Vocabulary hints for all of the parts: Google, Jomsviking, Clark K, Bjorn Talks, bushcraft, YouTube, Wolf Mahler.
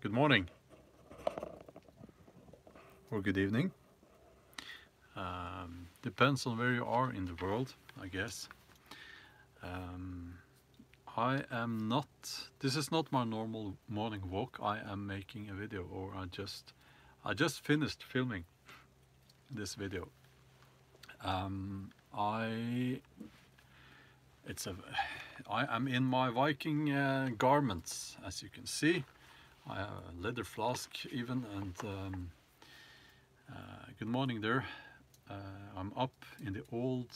Good morning or good evening, depends on where you are in the world, I guess. This is not my normal morning walk. I am making a video, or I just finished filming this video. I am in my Viking garments, as you can see. I have a leather flask even, and good morning there. I'm up in the old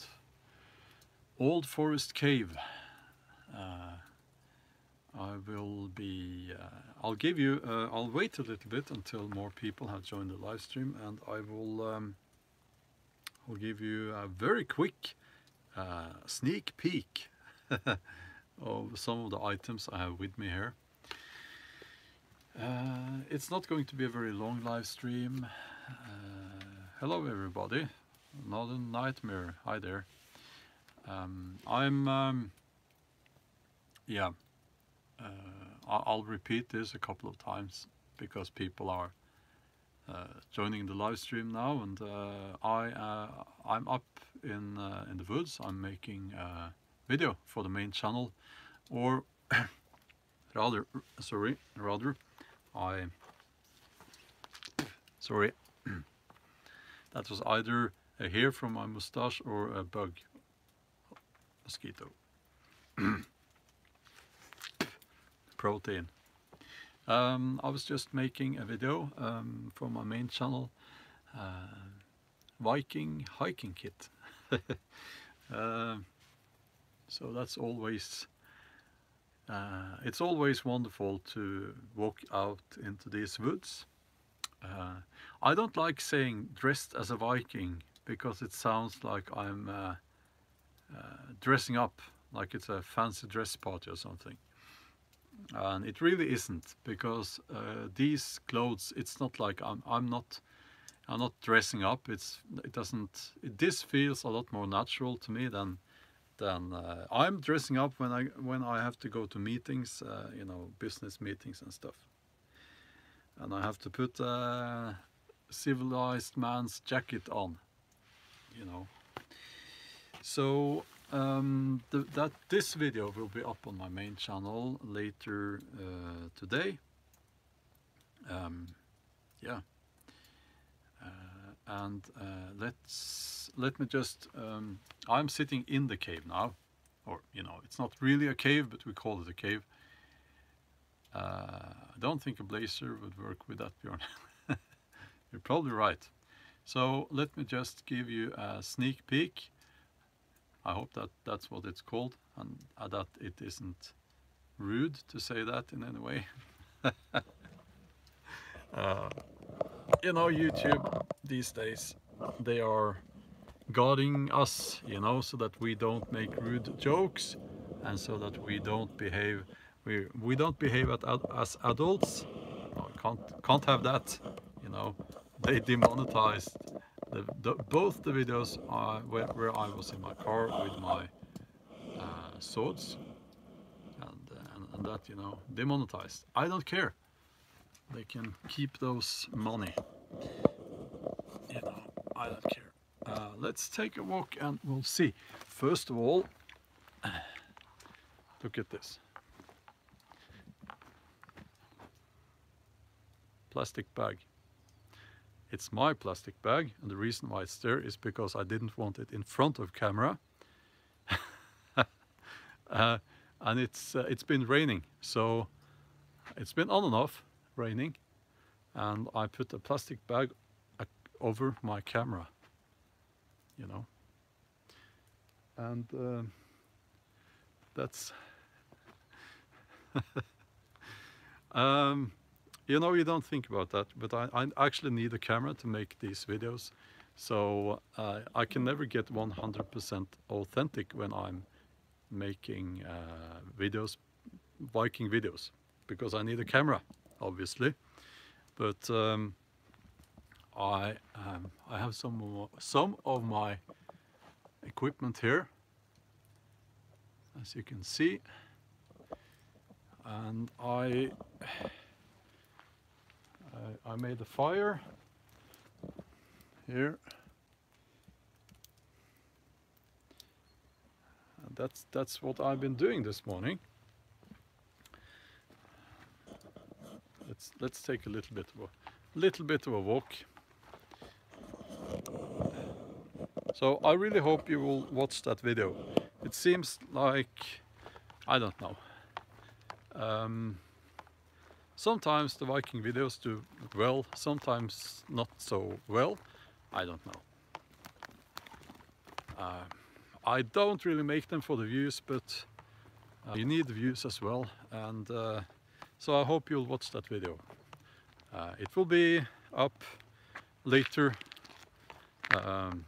forest cave. I'll wait a little bit until more people have joined the live stream, and I will I'll give you a very quick sneak peek of some of the items I have with me here. It's not going to be a very long live stream. Hello everybody, another nightmare, hi there. I'll repeat this a couple of times because people are joining the live stream now, and I'm up in the woods. I'm making a video for the main channel, or rather, that was either a hair from my mustache or a bug, mosquito. Protein. I was just making a video for my main channel, Viking hiking kit. So that's always, it's always wonderful to walk out into these woods. I don't like saying dressed as a Viking, because it sounds like I'm dressing up, like it's a fancy dress party or something. And it really isn't, because these clothes, it's not like I'm not dressing up. This feels a lot more natural to me than I'm dressing up when I have to go to meetings, you know, business meetings and stuff, and I have to put a civilized man's jacket on, you know. So this video will be up on my main channel later today. Let me just I'm sitting in the cave now, or you know, it's not really a cave, but we call it a cave. I don't think a blazer would work with that, Bjorn. You're probably right. So let me just give you a sneak peek. I hope that that's what it's called, and that it isn't rude to say that in any way. You know, YouTube these days, they are guarding us, you know, so that we don't make rude jokes, and so that we don't behave as adults. No, can't have that, you know. They demonetized both the videos where I was in my car with my swords and that, you know, demonetized. I don't care. They can keep those money. You know, I don't care. Let's take a walk and we'll see. First of all, look at this. Plastic bag. It's my plastic bag, and the reason why it's there is because I didn't want it in front of camera. And it's been raining, so it's been on and off raining, and I put a plastic bag over my camera, you know, and that's you know, you don't think about that, but I actually need a camera to make these videos, so I can never get 100% authentic when I'm making videos, Viking videos, because I need a camera, obviously. But I have some of my equipment here, as you can see, and I made the fire here. And that's what I've been doing this morning. Let's take a little bit of a walk. So I really hope you will watch that video. It seems like, I don't know, sometimes the Viking videos do well, sometimes not so well, I don't know. I don't really make them for the views, but you need the views as well, and so I hope you'll watch that video. It will be up later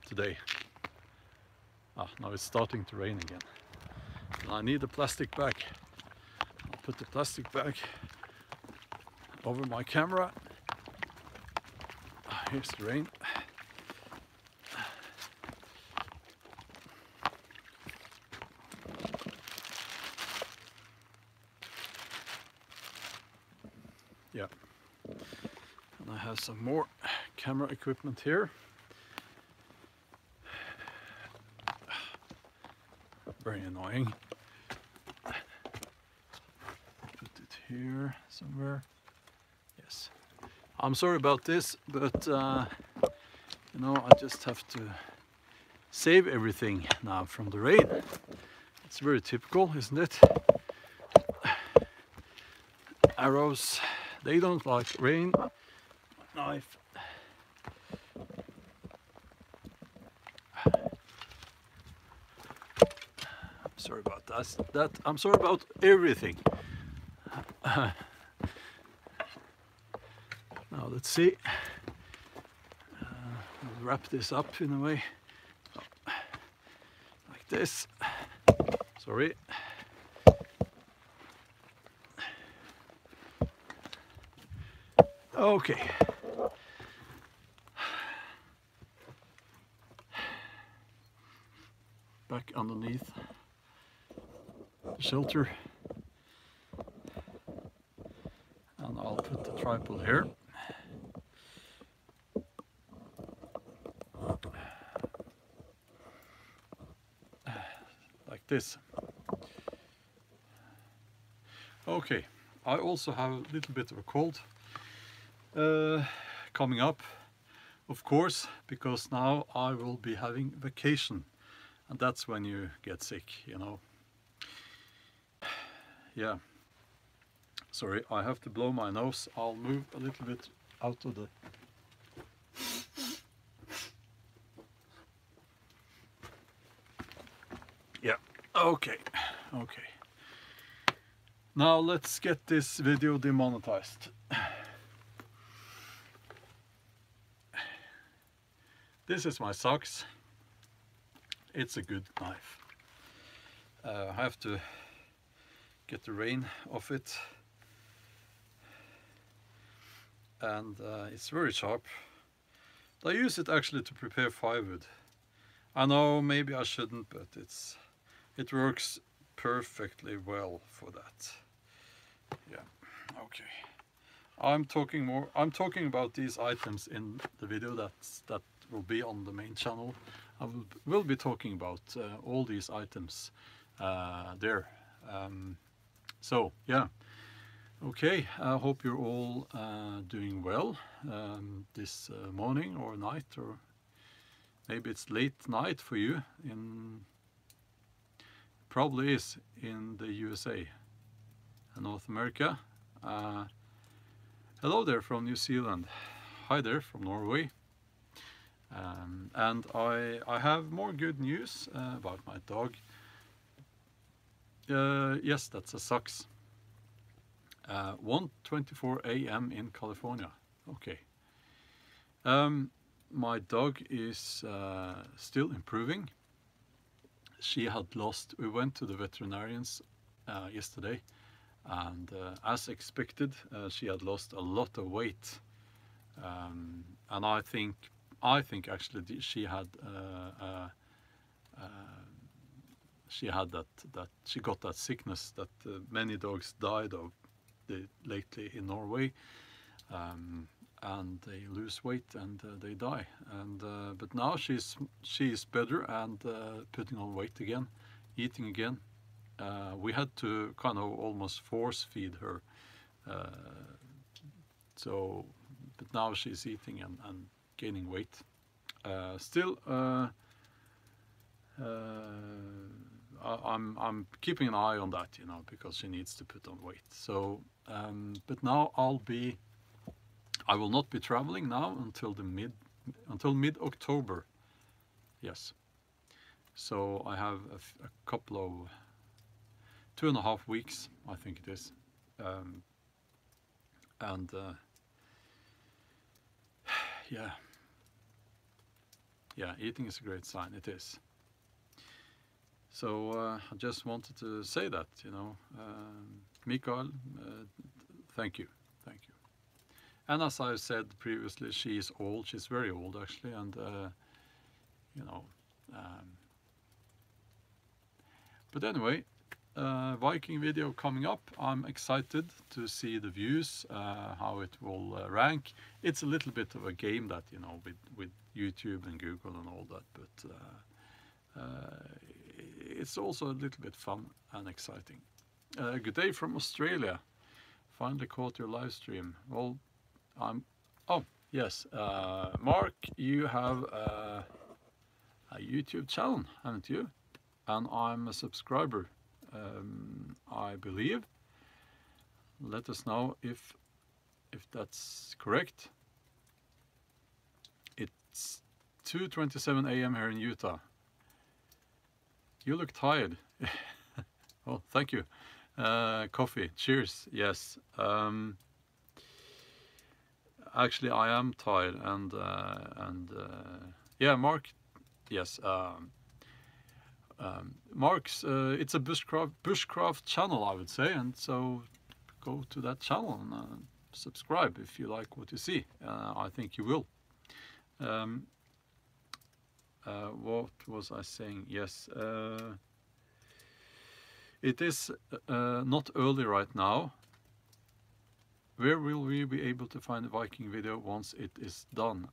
today. Ah, now it's starting to rain again. And I need a plastic bag. I'll put the plastic bag over my camera. Ah, here's the rain. Yeah. And I have some more camera equipment here. Very annoying. Put it here somewhere. Yes. I'm sorry about this, but you know, I just have to save everything now from the rain. It's very typical, isn't it? Arrows, they don't like rain. Knife. Sorry about that. I'm sorry about everything. Now let's see. I'll wrap this up in a way, like this. Sorry. Okay. Back underneath shelter, and I'll put the tripod here. Like this. Okay, I also have a little bit of a cold coming up, of course, because now I will be having vacation, and that's when you get sick, you know. Yeah, sorry, I have to blow my nose. I'll move a little bit out of the... Yeah, okay, okay. Now let's get this video demonetized. This is my socks. It's a good knife. I have to get the rain off it, and it's very sharp. I use it actually to prepare firewood. I know maybe I shouldn't, but it works perfectly well for that. Yeah, okay. I'm talking about these items in the video that will be on the main channel. I will be talking about all these items there. So yeah, okay, I hope you're all doing well this morning or night, or maybe it's late night for you. Probably is in the USA and North America. Hello there from New Zealand. Hi there from Norway. And I have more good news about my dog. Yes, that's a sucks. 1:24 a.m. in California. Okay. My dog is still improving. She had lost... We went to the veterinarians yesterday, and as expected, she had lost a lot of weight. And I think actually she got that sickness that many dogs died of lately in Norway. and they lose weight and they die. And but now she is better and putting on weight again, eating again. We had to kind of almost force feed her. So, but now she's eating and gaining weight. I'm keeping an eye on that, you know, because she needs to put on weight. So, but now I will not be traveling now until mid-October. Yes. So I have a couple of 2.5 weeks, I think it is, and yeah, eating is a great sign. It is. So I just wanted to say that, you know, Mikael, thank you, thank you. And as I said previously, she is old. She's very old actually, and you know. But anyway, Viking video coming up. I'm excited to see the views, how it will rank. It's a little bit of a game, that, you know, with YouTube and Google and all that, but. It's also a little bit fun and exciting. Good day from Australia. Finally caught your live stream. Well, oh yes, Mark, you have a YouTube channel, haven't you? And I'm a subscriber, I believe. Let us know if that's correct. It's 2:27 a.m. here in Utah. You look tired. Oh, thank you. Coffee, cheers. Yes. Actually, I am tired, and yeah, Mark. Yes. Mark's. It's a bushcraft channel, I would say, and so go to that channel and subscribe if you like what you see. I think you will. What was I saying? Yes, it is not early right now. Where will we be able to find the Viking video once it is done?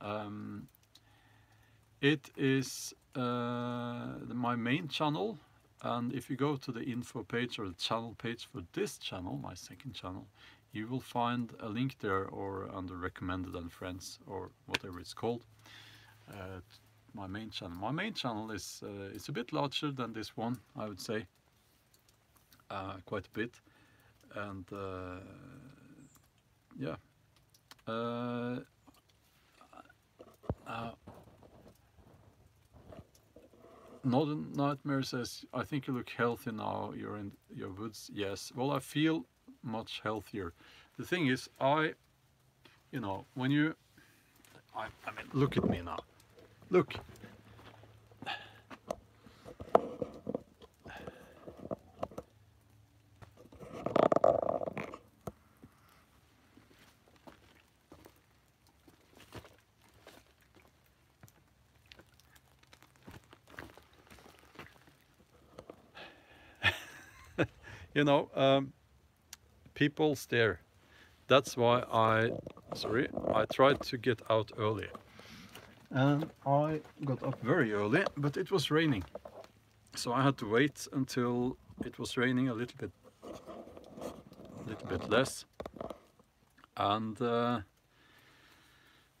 It is my main channel, and if you go to the info page or the channel page for this channel, my second channel, you will find a link there, or under recommended and friends, or whatever it's called. My main channel. My main channel is it's a bit larger than this one, I would say, quite a bit, and yeah. Northern Nightmare says, "I think you look healthy now. You're in your woods." Yes. Well, I feel much healthier. The thing is, you know, when you, I mean, look at me now. Look, you know, people stare. That's why I tried to get out earlier. And I got up very early, but it was raining, so I had to wait until it was raining a little bit less. And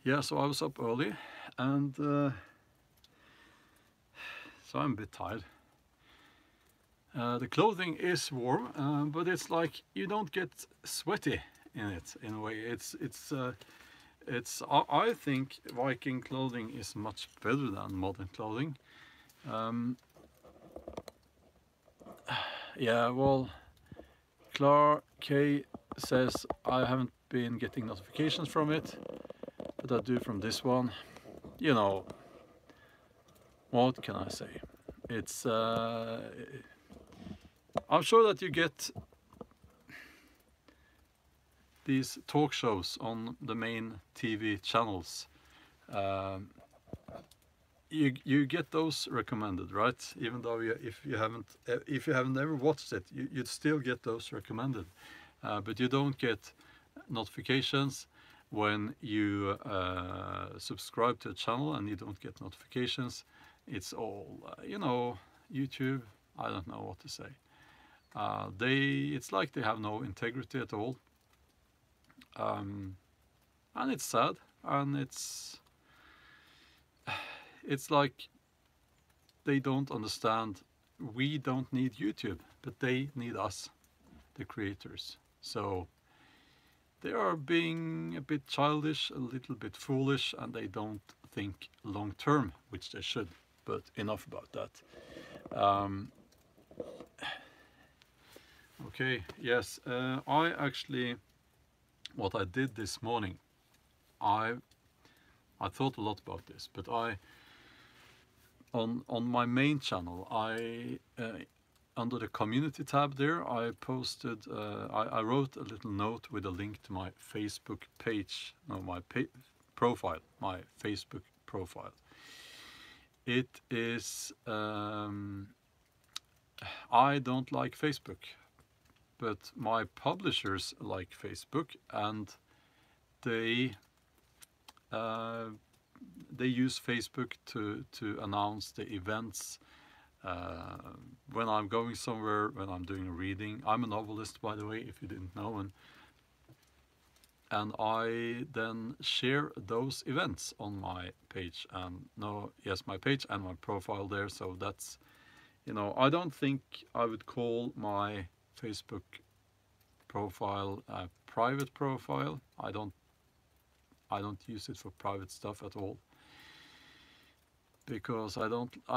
yeah, so I was up early, and so I'm a bit tired. The clothing is warm, but it's like you don't get sweaty in it. In a way, I think Viking clothing is much better than modern clothing. Yeah, well, Clark K says, I haven't been getting notifications from it, but I do from this one. You know, what can I say? It's I'm sure that you get these talk shows on the main TV channels, you get those recommended, right? Even though if you haven't ever watched it, you'd still get those recommended, but you don't get notifications. when you subscribe to a channel and you don't get notifications, it's all, you know, YouTube, I don't know what to say. It's like they have no integrity at all. And it's sad, and it's like they don't understand. We don't need YouTube, but they need us, the creators. So they are being a bit childish, a little bit foolish, and they don't think long term, which they should. But enough about that. Okay, yes, I actually, what I did this morning, I thought a lot about this, but on my main channel, under the community tab there, I posted, I wrote a little note with a link to my Facebook page, no, my profile, my Facebook profile. It is, I don't like Facebook, but my publishers like Facebook, and they use Facebook to announce the events. When I'm going somewhere, when I'm doing a reading, I'm a novelist, by the way, if you didn't know, and I then share those events on my page, and my page and my profile there. So that's, you know, I don't think I would call my Facebook profile a private profile. I don't use it for private stuff at all, because I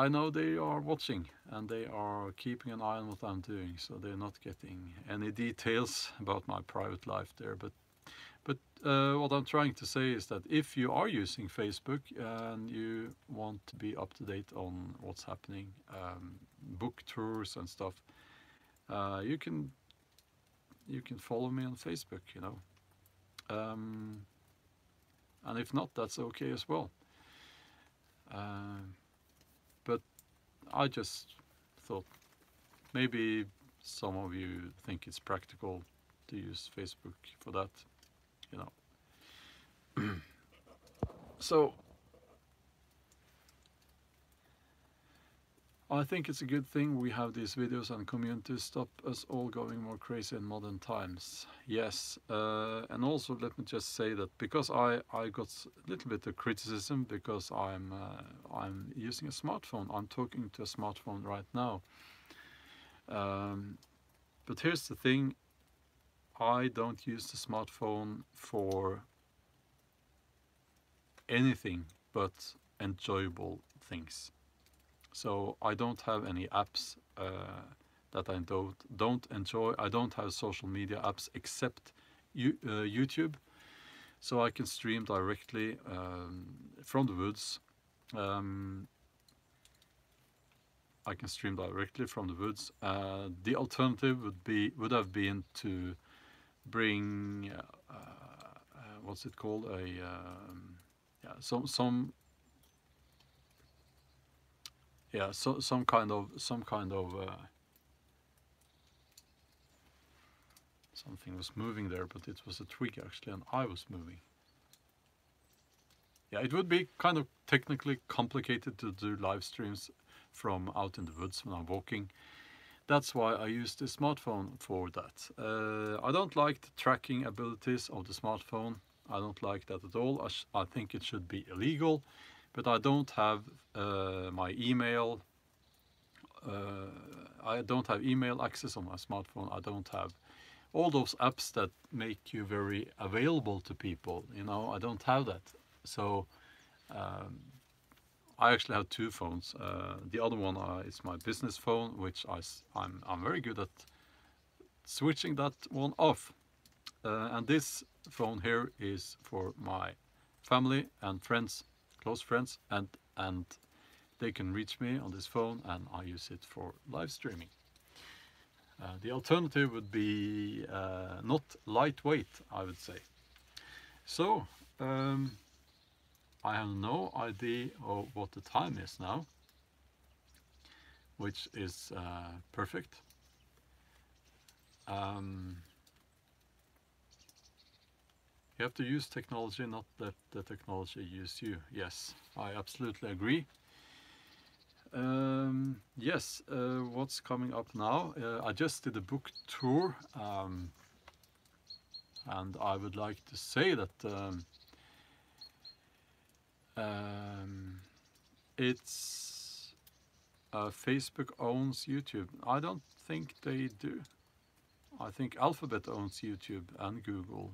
know they are watching, and they are keeping an eye on what I'm doing, so they're not getting any details about my private life there. But what I'm trying to say is that if you are using Facebook and you want to be up to date on what's happening, book tours and stuff, you can follow me on Facebook, you know. And if not, that's okay as well. But I just thought maybe some of you think it's practical to use Facebook for that, you know. So I think it's a good thing we have these videos and communities stop us all going more crazy in modern times. Yes, and also let me just say that because I got a little bit of criticism because I'm using a smartphone. I'm talking to a smartphone right now. But here's the thing: I don't use the smartphone for anything but enjoyable things. So I don't have any apps that I don't enjoy. I don't have social media apps except YouTube. So I can stream directly from the woods. I can stream directly from the woods. The alternative would have been to bring what's it called, something was moving there, but it was a twig actually, and I was moving. Yeah, it would be kind of technically complicated to do live streams from out in the woods when I'm walking. That's why I use the smartphone for that. I don't like the tracking abilities of the smartphone. I don't like that at all. I think it should be illegal. But I don't have my email. I don't have email access on my smartphone. I don't have all those apps that make you very available to people. You know, I don't have that. So I actually have two phones. The other one is my business phone, which I'm very good at switching that one off. And this phone here is for my family and friends. Close friends, and they can reach me on this phone, and I use it for live streaming. The alternative would be not lightweight, I would say. So I have no idea of what the time is now, which is perfect. You have to use technology, not that the technology use you. Yes, I absolutely agree. Yes, what's coming up now? I just did a book tour, and I would like to say that it's Facebook owns YouTube. I don't think they do. I think Alphabet owns YouTube and Google,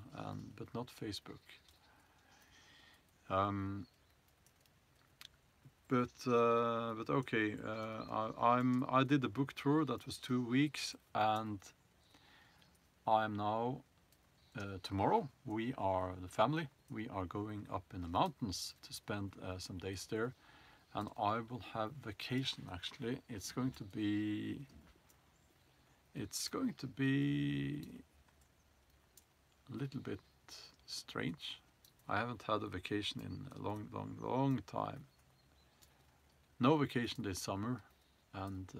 but not Facebook. But okay, I did a book tour that was 2 weeks, and I'm now tomorrow. We are the family. We are going up in the mountains to spend some days there, and I will have vacation. Actually, it's going to be. It's going to be a little bit strange. I haven't had a vacation in a long, long, long time. No vacation this summer, and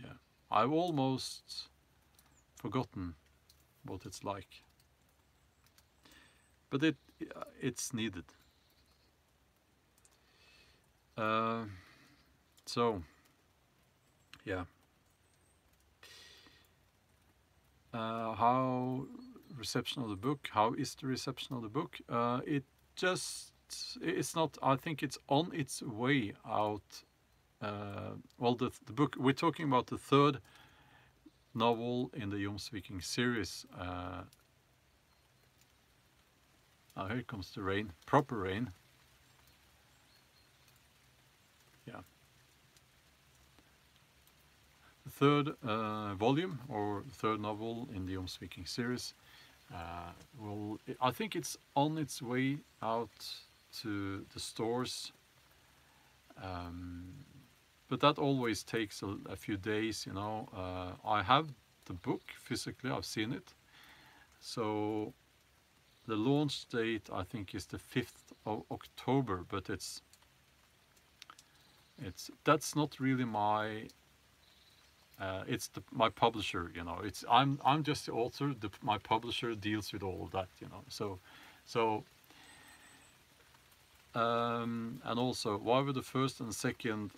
yeah, I've almost forgotten what it's like. But it's needed. So, yeah. How reception of the book? How is the reception of the book? It's not. I think it's on its way out. Well, the book we're talking about, the third novel in the Jomsviking series. Oh, here comes the rain. Proper rain. Yeah. The third volume or third novel in the Jomsviking series I think it's on its way out to the stores, but that always takes a few days, you know. I have the book physically, I've seen it, so the launch date I think is the 5th of October, but that's not really my my publisher, you know. I'm just the author. My publisher deals with all of that, you know. And also, why were the first and second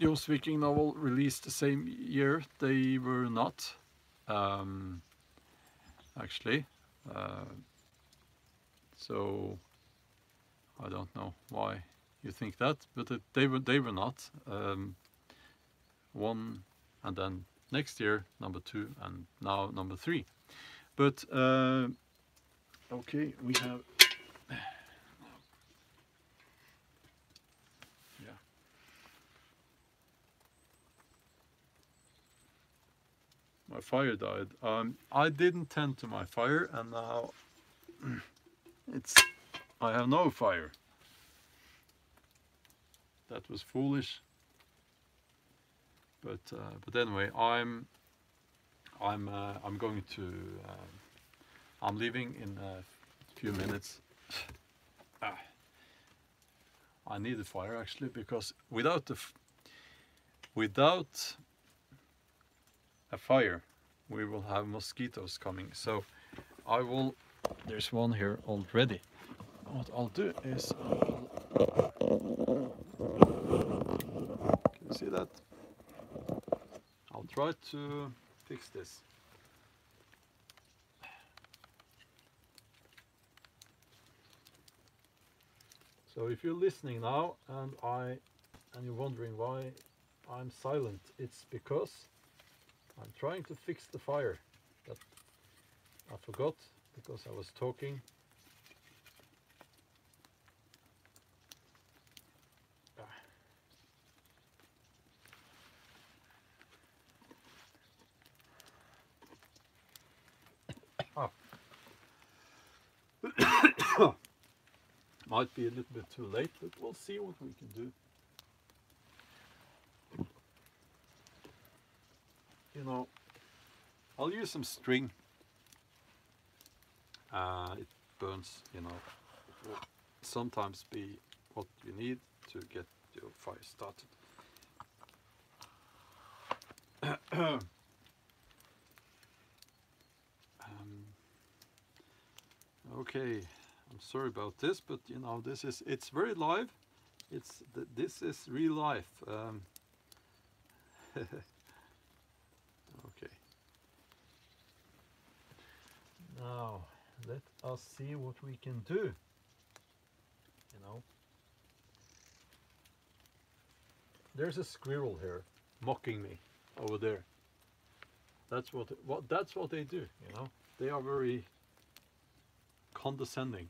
Jomsviking novel released the same year? They were not, actually. So I don't know why you think that, but they were not. One, and then next year number two, and now number three. But okay, we have my fire died. I didn't tend to my fire, and now I have no fire. That was foolish. But anyway, I'm leaving in a few minutes. I need a fire, actually, because without a fire, we will have mosquitoes coming. So I will. There's one here already. What I'll do is, can you see that? I'll try to fix this. So if you're listening now and you're wondering why I'm silent, it's because I'm trying to fix the fire that I forgot because I was talking. Might be a little bit too late, but we'll see what we can do. You know, I'll use some string. It burns, you know. It will sometimes be what you need to get your fire started. Okay, I'm sorry about this, but you know, this is, it's very live. It's, this is real life. Okay. Now, let us see what we can do, you know. There's a squirrel here mocking me over there. That's what they do, you know. They are very condescending.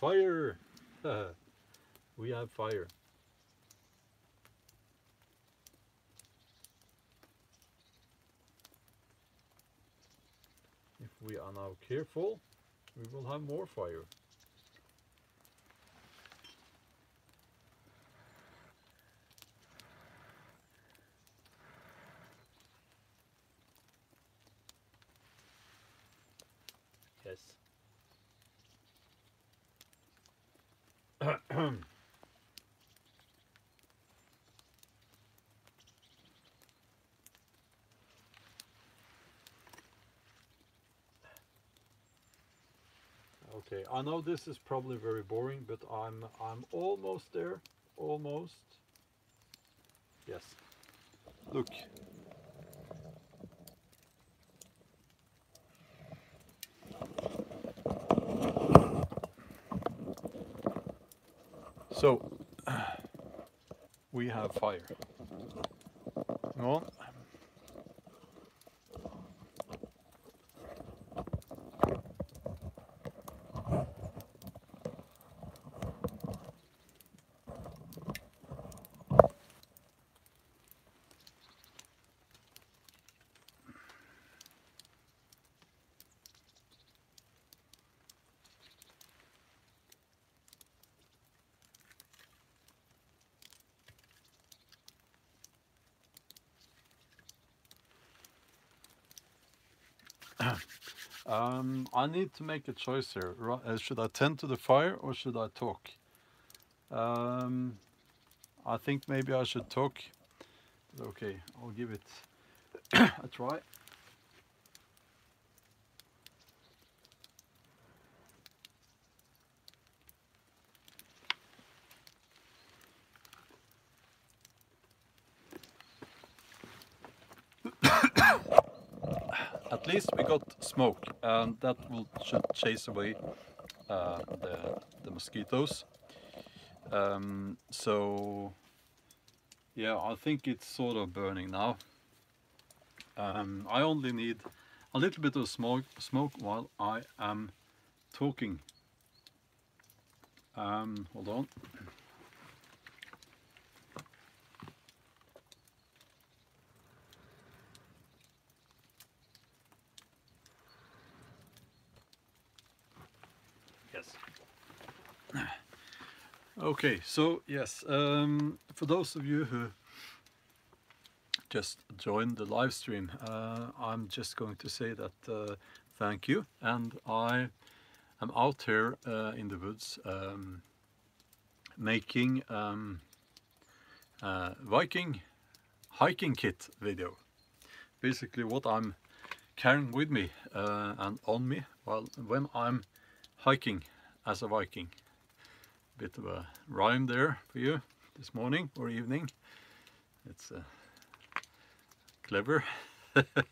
Fire! We have fire. If we are now careful, we will have more fire. Yes. Okay, I know this is probably very boring, but I'm almost there, almost. Yes. Look. So, we have fire. Come on. I need to make a choice here. Should I tend to the fire or should I talk? I think maybe I should talk. Okay, I'll give it a try. At least we got smoke, and that should chase away the mosquitoes. So yeah, I think it's sort of burning now. I only need a little bit of smoke while I am talking. Hold on. Okay, so yes, for those of you who just joined the live stream, I'm just going to say that thank you, and I am out here in the woods making Viking hiking kit video. Basically what I'm carrying with me and on me when I'm hiking as a Viking. Bit of a rhyme there for you this morning or evening. It's clever. That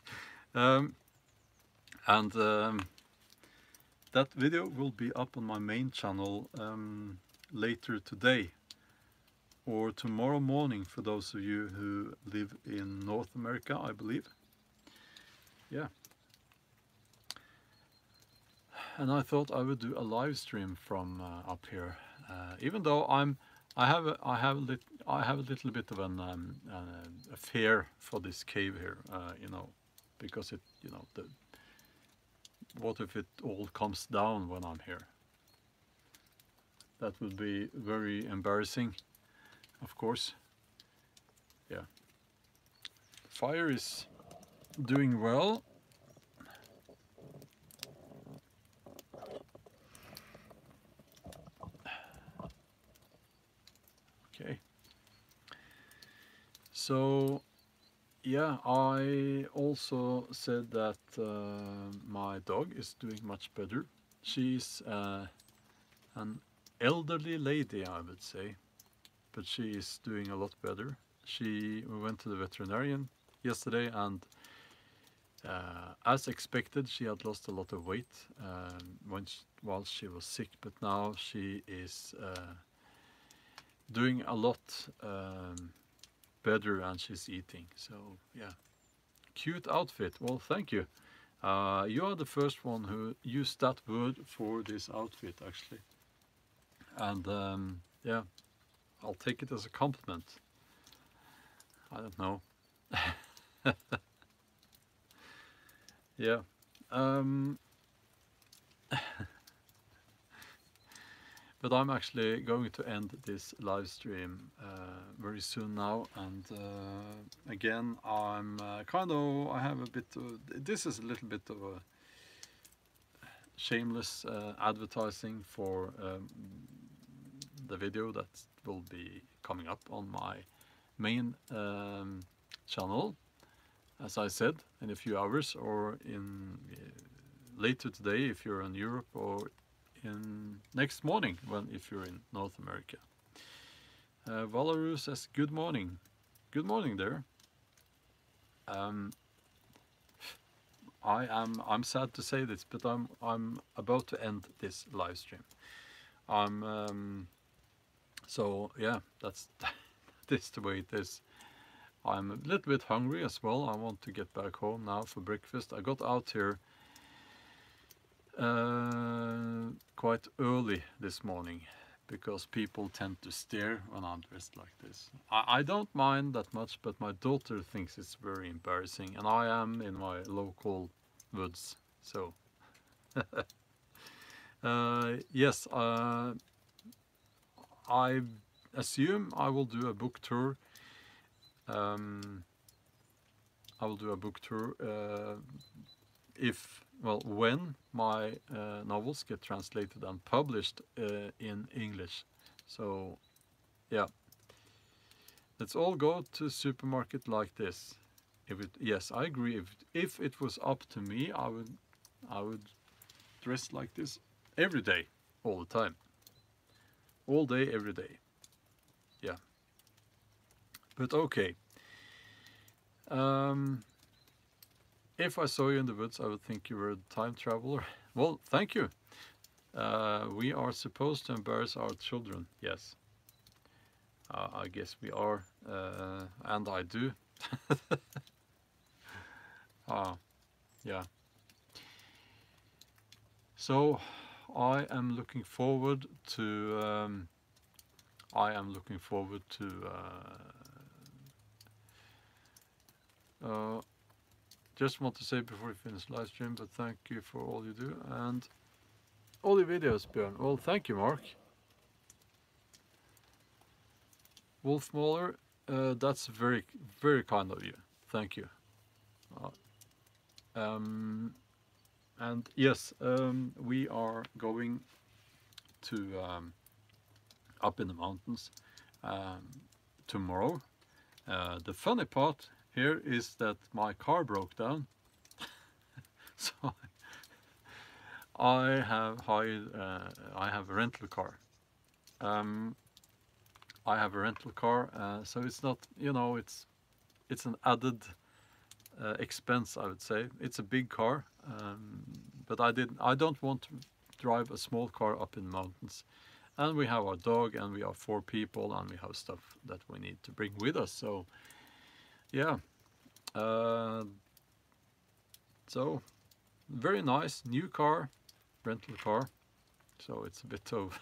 video will be up on my main channel later today or tomorrow morning for those of you who live in North America, I believe. Yeah. And I thought I would do a live stream from up here. Even though I have a little bit of an a fear for this cave here, you know, because what if it all comes down when I'm here? That would be very embarrassing, of course. Yeah. Fire is doing well. Okay. So, yeah, I also said that my dog is doing much better. She's an elderly lady, I would say, but she is doing a lot better. We went to the veterinarian yesterday, and as expected, she had lost a lot of weight while she was sick, but now she is doing a lot better, and she's eating. So yeah, cute outfit. Well, thank you. You are the first one who used that word for this outfit, actually, and yeah, I'll take it as a compliment. I don't know. Yeah. But I'm actually going to end this live stream very soon now, and again, I have a bit of, this is a little bit of a shameless advertising for the video that will be coming up on my main channel, as I said, in a few hours, or in later today if you're in Europe, or in next morning if you're in North America. Valaru says good morning. Good morning there. I'm sad to say this, but I'm about to end this live stream. So yeah, that's that's the way it is. I'm a little bit hungry as well. I want to get back home now for breakfast. I got out here quite early this morning because people tend to stare when I'm dressed like this. I don't mind that much, but my daughter thinks it's very embarrassing, and I am in my local woods, so yes, I assume I will do a book tour. I will do a book tour when my novels get translated and published in English. So yeah, let's all go to supermarket like this. Yes, I agree. If it was up to me, I would dress like this every day, all the time, all day, every day. Yeah, but okay. If I saw you in the woods, I would think you were a time traveler. Well, thank you. We are supposed to embarrass our children. Yes. I guess we are. And I do. Yeah. So, just want to say before we finish live stream, but thank you for all you do and all the videos, Björn. Well, thank you, Mark. Wolf Mahler, that's very, very kind of you. Thank you. And yes, we are going to up in the mountains tomorrow. The funny part here is that my car broke down, so I have a rental car. I have a rental car, so it's not, you know, it's an added expense, I would say. It's a big car, but I don't want to drive a small car up in the mountains. And we have our dog, and we are 4 people, and we have stuff that we need to bring with us. So. Yeah, so very nice new car, rental car, so it's a bit of,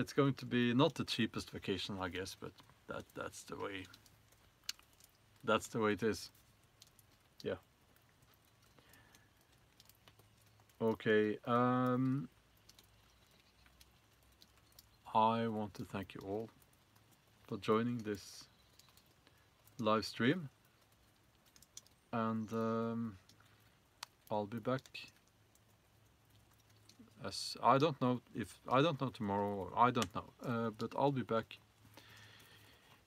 it's going to be not the cheapest vacation, I guess, but that's the way it is. Yeah. Okay, I want to thank you all for joining this live stream, and I'll be back. As I don't know tomorrow, or I don't know, but I'll be back.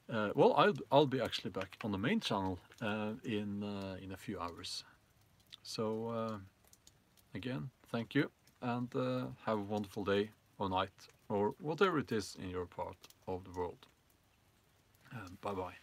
Well, I'll be actually back on the main channel in a few hours. So again, thank you, and have a wonderful day or night or whatever it is in your part of the world. Bye bye.